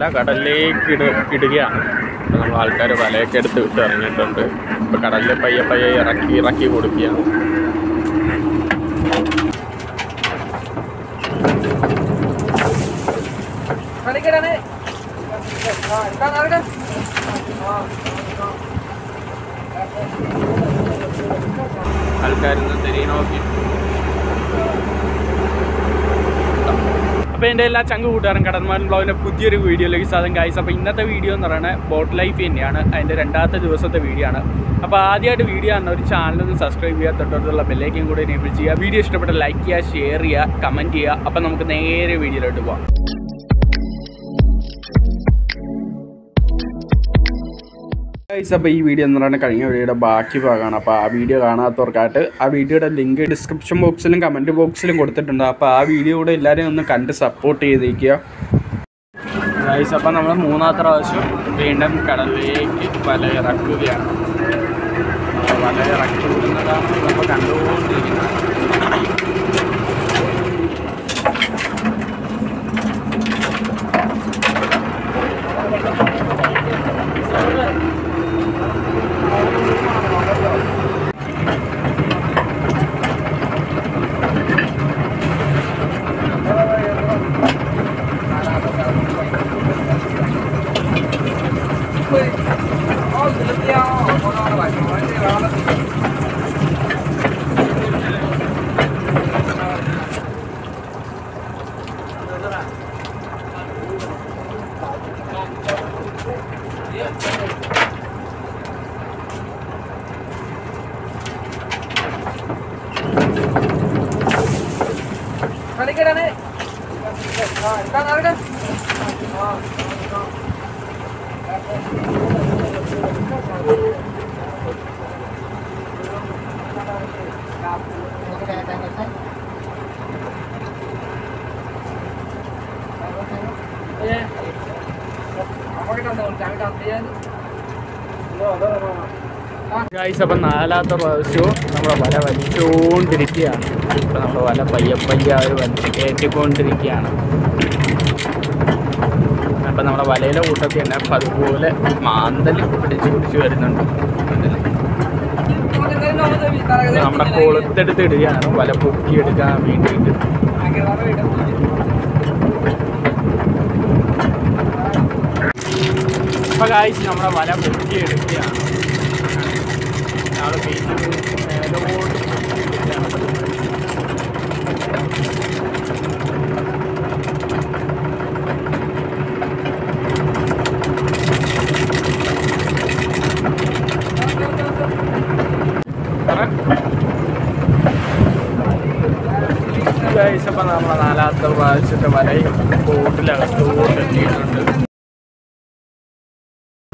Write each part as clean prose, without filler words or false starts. I will show you the video. Guys, so this video is going to be a video. The link in the description box and comment box. So, this video is support guys, so guys, अपन नाला तो बच्चों, हमारा बाला बच्चों ड्रिकिया, हमारा बाला पय्या पय्या और बच्चे के कौन ड्रिकिया ना, अपन हमारा बाले लोग उठा के ना फालतू बोले मांदली कुछ ऐसे ना, हमारा कोल तेरे डिया ना, बाला पुक्की डिया मीटिंग, guys, हमारा बाला पुक्की डिया I will be I'm going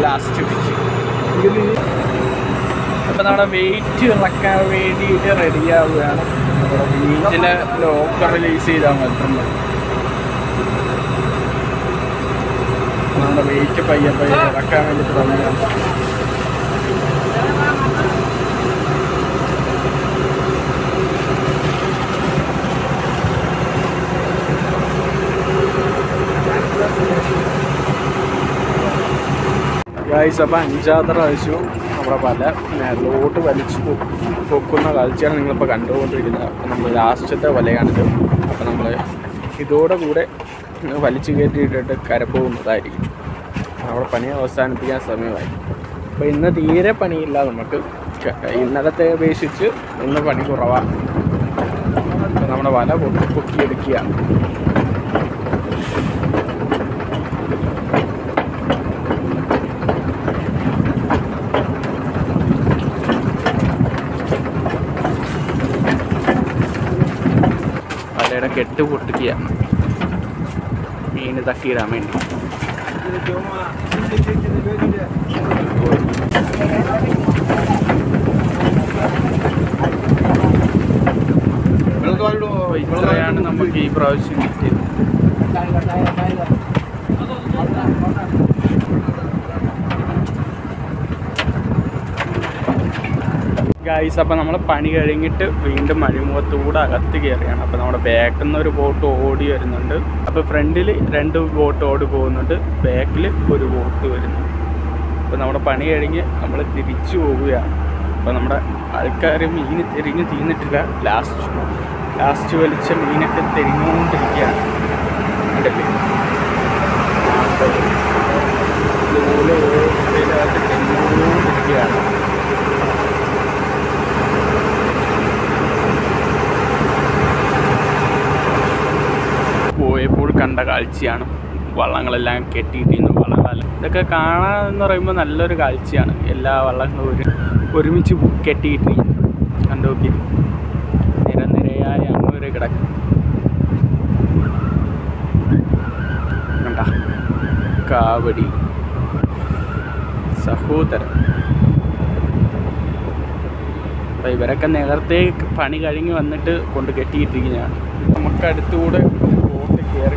last two. Guys. അപ്പോൾ അഞ്ചാമത്തെ പ്രാവശ്യവും നമ്മുടെ പല മേലോട്ട് വലിച്ചു പൊക്കുന്ന കാഴ്ചയാണ് നിങ്ങളിപ്പോൾ കണ്ടുകൊണ്ടിരിക്കുന്നത്. അപ്പോൾ നമ്മൾ ലാസ്റ്റത്തെ വലയാണിത്. അപ്പോൾ നമ്മൾ ഇതോടെ കൂടെ വലിച്ചു കയറ്റിയിട്ടിട്ട് കരപ്പോകുന്നതായിരിക്കും. നമ്മുടെ പണി അവസാനിപ്പിക്കാൻ സമയമായി. അപ്പോൾ ഇന്ന് തീരെ പണിയില്ല നമുക്ക്. ഇന്നലത്തെ അപേക്ഷിച്ച് ഇന്ന് പണി കുറവാണ്. നമ്മുടെ വല പൊക്കിയെടുക്കുകയാണ്. വലയുടെ കെട്ട് പൊട്ടിക്കുകയാണ് മീന് തട്ടിയിടാൻ വേണ്ടി. ഇത്രയാണ് നമുക്ക് ഈ പ്രാവശ്യം കിട്ടിയത്. ഗൈസ് അപ്പം നമ്മൾ പണി കഴിഞ്ഞിട്ട് വീണ്ടും മഴിമുഖത്തൂടെ അകത്ത് കയറിയാണ്. അപ്പോൾ നമ്മുടെ ബാക്കിൽ നിന്നൊരു ബോട്ട് ഓടി വരുന്നുണ്ട്. അപ്പോൾ ഫ്രണ്ടിൽ രണ്ട് ബോട്ട് ഓടി പോകുന്നുണ്ട്, ബാക്കിൽ ഒരു ബോട്ട് വരുന്നുണ്ട്. അപ്പോൾ നമ്മുടെ പണി കഴിഞ്ഞ് നമ്മൾ തിരിച്ചു പോവുകയാണ്. അപ്പോൾ നമ്മുടെ ആൾക്കാർ മീൻ തിരിഞ്ഞ് തീർന്നിട്ടില്ല. ലാസ്റ്റ് വലിച്ച മീനൊക്കെ തിരിഞ്ഞുകൊണ്ടിരിക്കുകയാണ്. എൻ്റെ പേര് ഇതുപോലെ ഓരോരുത്തരകത്ത് തിരിഞ്ഞുകൊണ്ടിരിക്കുകയാണ്. പോയപ്പോൾ കണ്ട കാഴ്ചയാണ് വള്ളങ്ങളെല്ലാം കെട്ടിയിട്ടിരുന്നു. വള്ളങ്ങളെല്ലാം ഇതൊക്കെ കാണാൻ എന്ന് പറയുമ്പോൾ നല്ലൊരു കാഴ്ചയാണ്. എല്ലാ വള്ളങ്ങളും ഒരുമിച്ച് കെട്ടിയിട്ടിരിക്കും. കണ്ടോക്കി നിരനിരയായ അങ്ങോട്ട് കിടക്കും. കണ്ട കാവടി സഹോദരൻ. അപ്പം ഇവരൊക്കെ നേരത്തെ പണി കഴിഞ്ഞ് വന്നിട്ട് കൊണ്ട് കെട്ടിയിട്ടിരിക്കുന്നതാണ്. നമുക്കടുത്തുകൂടെ കയറി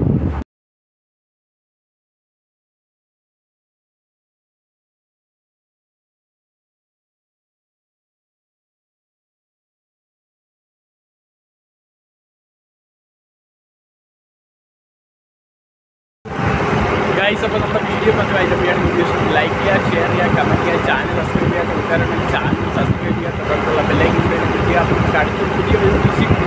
ഗൈസ് അപ്പോൾ നമ്മുടെ വീഡിയോ പറ്റി വൈകിട്ടാണ്. ഇഷ്ടം ലൈക്ക് ചെയ്യുക, ഷെയർ ചെയ്യുക, കമൻറ്റ് ചെയ്യുക, ചാനൽ സബ്സ്ക്രൈബ് ചെയ്യാൻ കൊടുക്കാറുണ്ട്. ചാനൽ സബ്സ്ക്രൈബ് ചെയ്യാൻ തുടർന്നുള്ള ബെല്ലൈക്കൻ ക്ലിക്ക് ചെയ്യുക. അടുത്ത വീഡിയോ